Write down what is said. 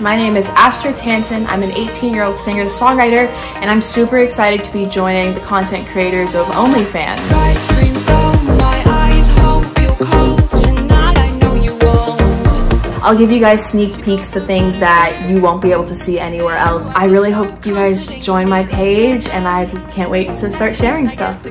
My name is Astrid Tanton. I'm an 18-year-old singer-songwriter, and I'm super excited to be joining the content creators of OnlyFans. I'll give you guys sneak peeks to things that you won't be able to see anywhere else. I really hope you guys join my page, and I can't wait to start sharing stuff.